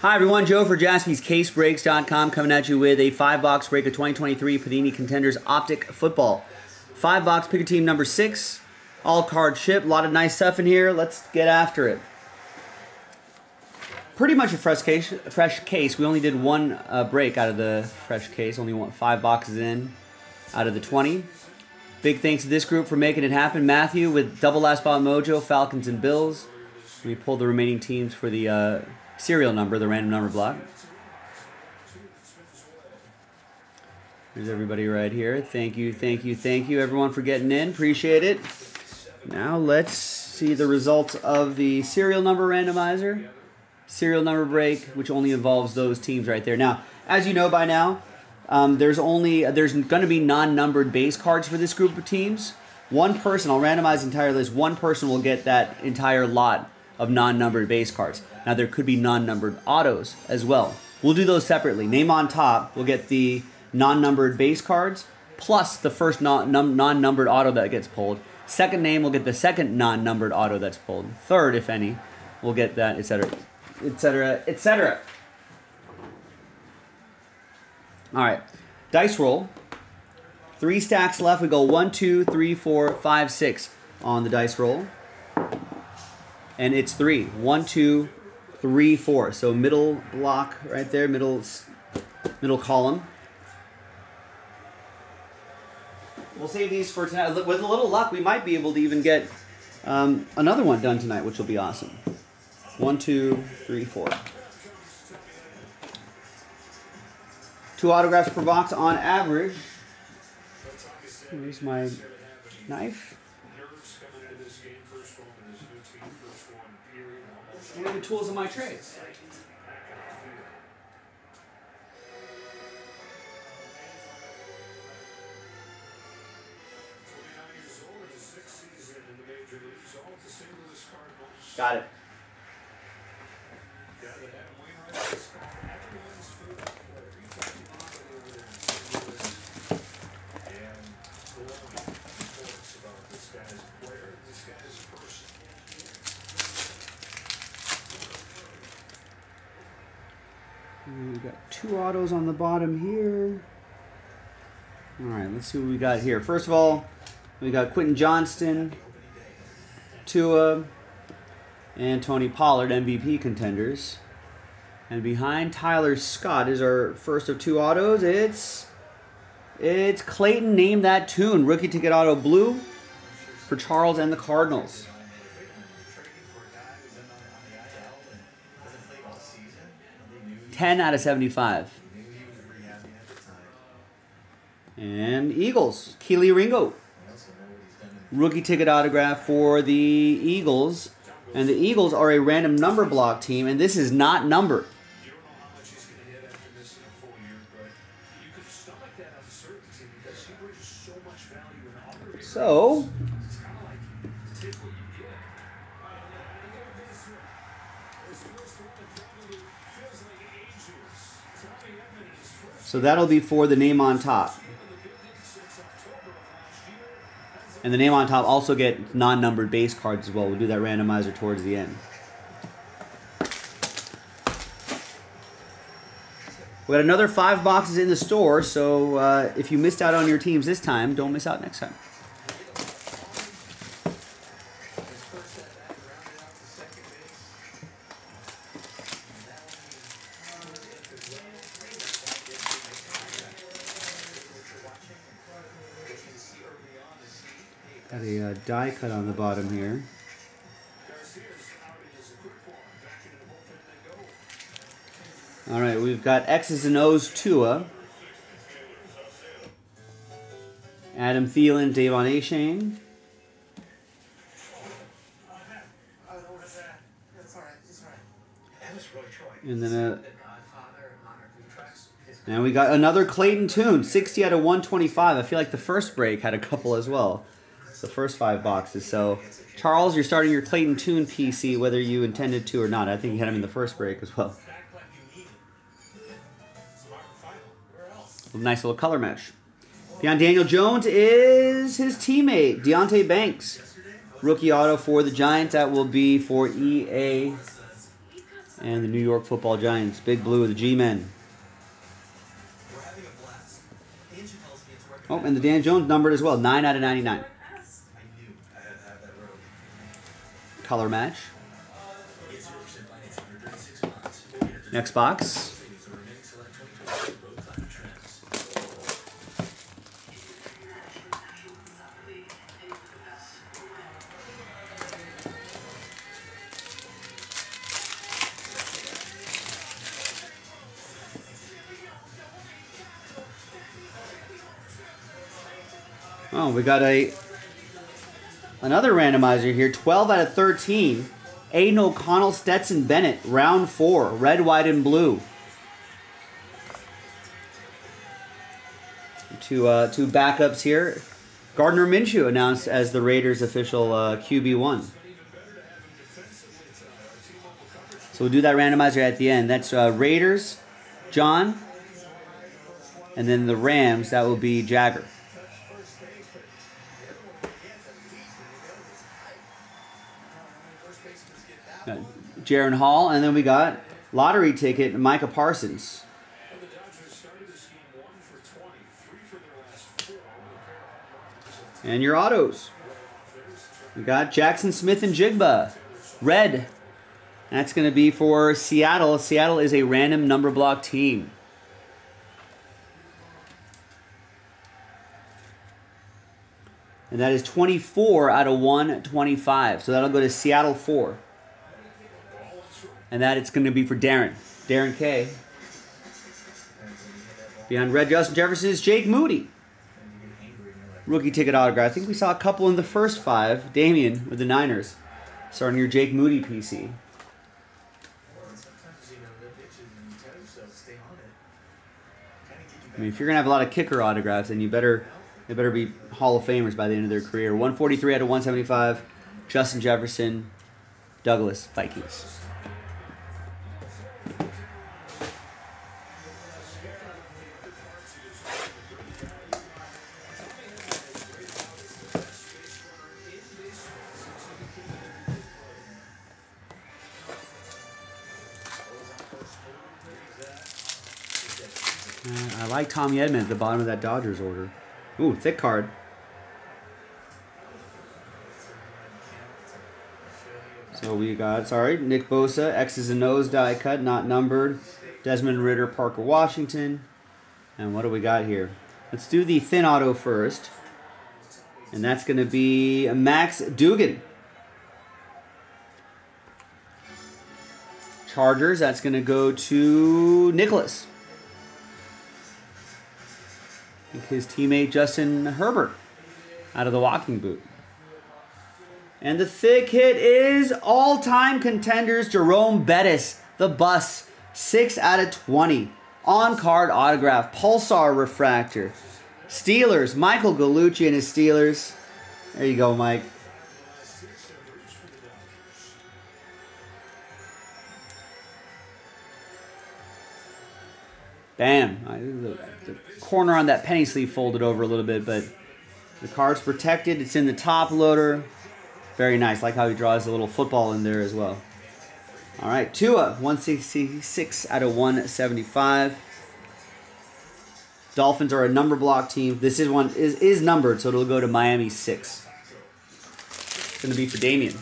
Hi everyone, Joe for Jaspy's CaseBreaks.com coming at you with a 5-box break of 2023 Panini Contenders Optic Football. 5-box, pick a team number 6, all card chip. A lot of nice stuff in here. Let's get after it. Pretty much a fresh case. We only did one break out of the fresh case. Only want 5 boxes in out of the 20. Big thanks to this group for making it happen. Matthew with Double Last Ball Mojo, Falcons and Bills. We pulled the remaining teams for the... serial number, the random number block. There's everybody right here. Thank you everyone for getting in. Appreciate it. Now let's see the results of the serial number randomizer. Serial number break, which only involves those teams right there. Now, as you know by now, there's going to be non-numbered base cards for this group of teams. One person, I'll randomize the entire list, one person will get that entire lot of non-numbered base cards. Now there could be non-numbered autos as well. We'll do those separately. Name on top, we'll get the non-numbered base cards plus the first non-numbered auto that gets pulled. Second name, we'll get the second non-numbered auto that's pulled. Third, if any, we'll get that, etc., etc., etc. All right, dice roll. 3 stacks left. We go 1, 2, 3, 4, 5, 6 on the dice roll. And it's 3. 1, 2, 3, 4. So middle block right there, middle column. We'll save these for tonight. With a little luck, we might be able to even get another one done tonight, which will be awesome. 1, 2, 3, 4. 2 autographs per box on average. Here's my knife. One of the tools of my trade. Got it. We've got 2 autos on the bottom here. All right, let's see what we got here. First of all, we got Quentin Johnston, Tua, and Tony Pollard, MVP contenders. And behind Tyler Scott is our first of 2 autos. It's Clayton, Name That Tune, rookie ticket auto blue for Charles and the Cardinals. $10 out of $75. And Eagles, Kelee Ringo, rookie ticket autograph for the Eagles. And the Eagles are a random number block team, and this is not numbered. So. So that'll be for the name on top. And the name on top also get non-numbered base cards as well. We'll do that randomizer towards the end. We got another 5 boxes in the store, so if you missed out on your teams this time, don't miss out next time. Got a die cut on the bottom here. All right, we've got X's and O's Tua, Adam Thielen, Davon Aychean, and then now we got another Clayton Tune, 60 out of 125. I feel like the first break had a couple as well. The first 5 boxes. So, Charles, you're starting your Clayton Tune PC, whether you intended to or not. I think you had him in the first break as well. Nice little color match. Beyond Daniel Jones is his teammate, Deontay Banks. Rookie auto for the Giants. That will be for EA And the New York Football Giants, Big Blue, the G-Men. Oh, and the Dan Jones numbered as well, 9 out of 99. Color match. Next box. Oh, we got another randomizer here. 12 out of 13. Aiden O'Connell, Stetson Bennett, round 4, red, white, and blue. Two backups here. Gardner Minshew announced as the Raiders' official QB1. So we'll do that randomizer at the end. That's Raiders, John, and then the Rams. That will be Jagger. Jaren Hall, and then we got lottery ticket Micah Parsons. And your autos. We got Jackson Smith and Jigba. Red. That's going to be for Seattle. Seattle is a random number block team. And that is 24 out of 125. So that'll go to Seattle 4. And that it's going to be for Darren Kay. Behind red Justin Jefferson is Jake Moody. Rookie ticket autograph. I think we saw a couple in the first 5. Damien with the Niners. Starting your Jake Moody PC. I mean, if you're going to have a lot of kicker autographs, then they better be Hall of Famers by the end of their career. 143 out of 175. Justin Jefferson, Douglas, Vikings. I like Tommy Edman at the bottom of that Dodgers order. Ooh, thick card. So we got, sorry, Nick Bosa, X's and O's die cut, not numbered. Desmond Ritter, Parker Washington. And what do we got here? Let's do the thin auto first. And that's going to be Max Dugan. Chargers, that's going to go to Nicholas. His teammate Justin Herbert out of the walking boot. And the thick hit is all-time contenders Jerome Bettis, the bus, 6 out of 20. On-card autograph, Pulsar refractor. Steelers, Michael Gallucci and his Steelers. There you go, Mike. Bam. The corner on that penny sleeve folded over a little bit, but the card's protected. It's in the top loader. Very nice. Like how he draws a little football in there as well. All right, Tua, 166 out of 175. Dolphins are a number block team. This is one is numbered, so it'll go to Miami 6. It's going to be for Damien.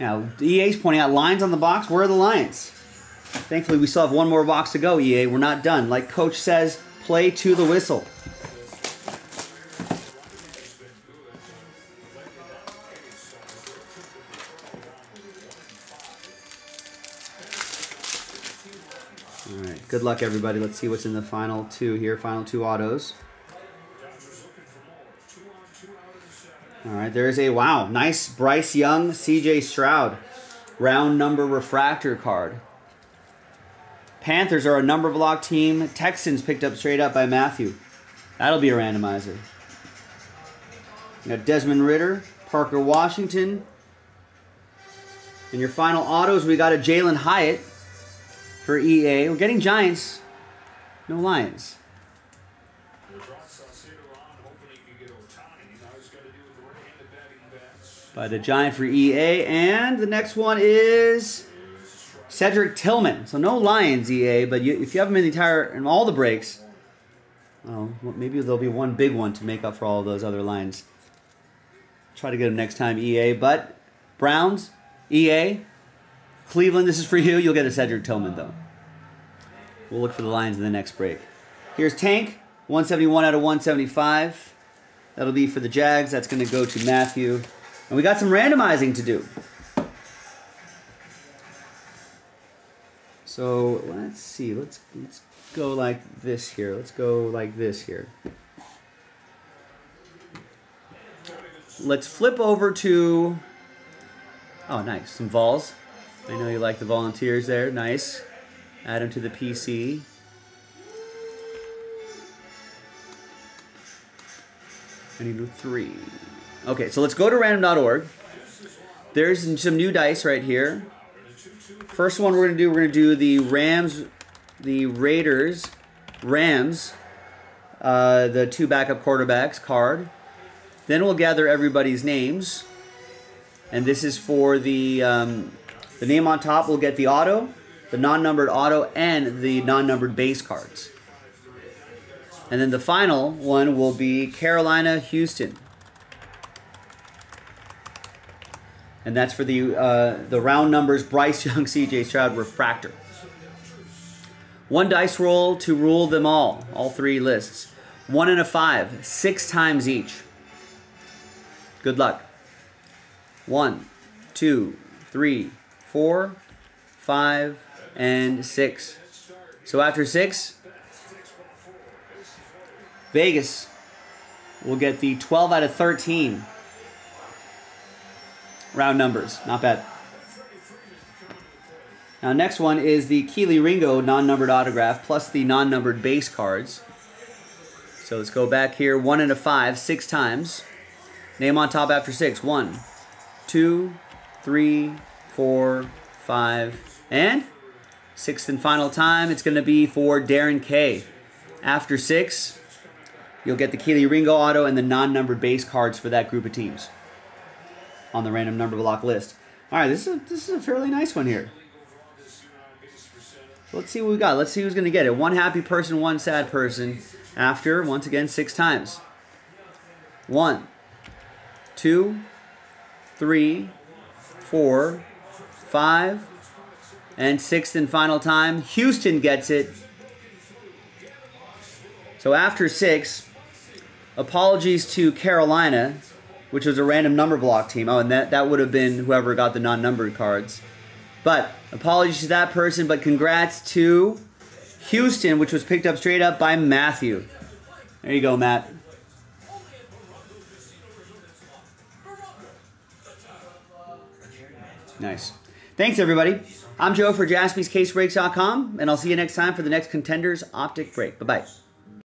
Now, EA's pointing out lines on the box. Where are the lines? Thankfully, we still have one more box to go, EA. We're not done. Like Coach says, play to the whistle. All right, good luck, everybody. Let's see what's in the final 2 here, final 2 autos. All right, there's a, wow, nice Bryce Young, CJ Stroud, round number refractor card. Panthers are a number block team. Texans picked up straight up by Matthew. That'll be a randomizer. You got Desmond Ritter, Parker Washington. In your final autos, we got a Jalen Hyatt for EA. We're getting Giants, no Lions. by the Giant for EA. And the next one is Cedric Tillman. So no Lions, EA, but you, if you have them in the entire, in all the breaks, oh, well, maybe there'll be one big one to make up for all of those other lines. Try to get them next time, EA. But Browns, EA, Cleveland, this is for you. You'll get a Cedric Tillman, though. We'll look for the Lions in the next break. Here's Tank, 171 out of 175. That'll be for the Jags. That's going to go to Matthew. And we got some randomizing to do. So let's see. Let's go like this here. Let's go like this here. Let's flip over to... Oh, nice. Some Vols. I know you like the Volunteers there. Nice. Add them to the PC. I need 3. Okay, so let's go to random.org. There's some new dice right here. First one we're gonna do the Raiders, Rams, the two backup quarterbacks card. Then we'll gather everybody's names, and this is for the name on top. We'll get the auto, the non-numbered auto, and the non-numbered base cards. And then the final one will be Carolina, Houston. And that's for the round numbers, Bryce Young, CJ Stroud, Refractor. One dice roll to rule them all three lists. 1 and a 5, 6 times each. Good luck. 1, 2, 3, 4, 5, and 6. So after 6, Vegas will get the 12 out of 13. Round numbers, not bad. Now next one is the Kelee Ringo non-numbered autograph plus the non-numbered base cards. So let's go back here, 1 and a 5, 6 times. Name on top after 6, 1, 2, 3, 4, 5, and 6th and final time, it's gonna be for Darren Kay. After 6, you'll get the Kelee Ringo auto and the non-numbered base cards for that group of teams on the random number block list. All right, this is a fairly nice one here. So let's see what we got. Let's see who's going to get it. One happy person, one sad person. After, once again, 6 times. 1, 2, 3, 4, 5, and 6th and final time, Houston gets it. So after 6, apologies to Carolina, which was a random number block team. Oh, and that would have been whoever got the non-numbered cards. But apologies to that person, but congrats to Houston, which was picked up straight up by Matthew. There you go, Matt. Nice. Thanks, everybody. I'm Joe for Jaspy's CaseBreaks.com, and I'll see you next time for the next Contenders Optic Break. Bye-bye.